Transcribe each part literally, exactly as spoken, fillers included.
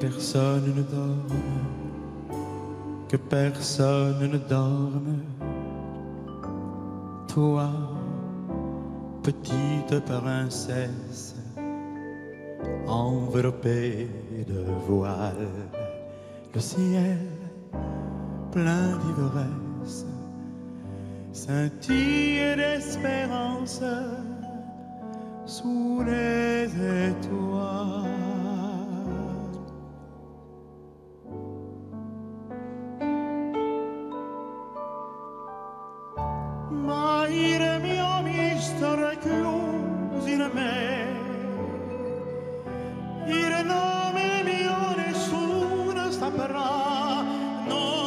personne ne dorme, que personne ne dorme. Toi, petite princesse, enveloppée de voile, le ciel plein d'ivresse, scintille d'espérance sous les étoiles. Ma irmi omi sto racchiusi in me, il nome mio nessuno saprà, no.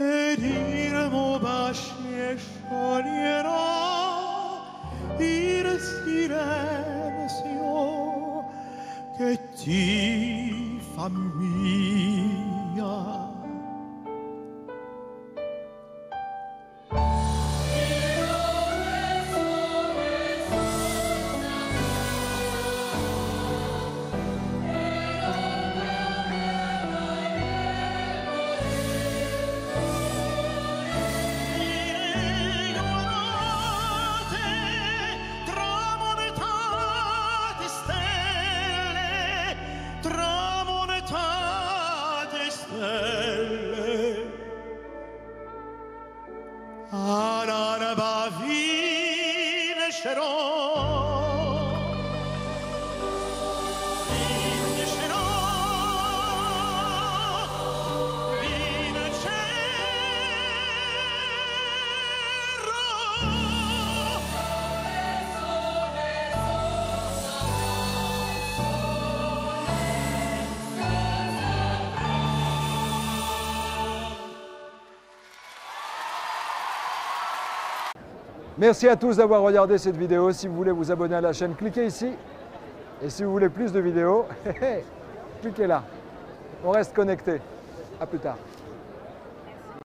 Ed il mio bacio scioglierà il silenzio che ti fa mia. All'alba vincerò, vincerò, vincerò. Merci à tous d'avoir regardé cette vidéo. Si vous voulez vous abonner à la chaîne, cliquez ici. Et si vous voulez plus de vidéos, cliquez là. On reste connecté. À plus tard.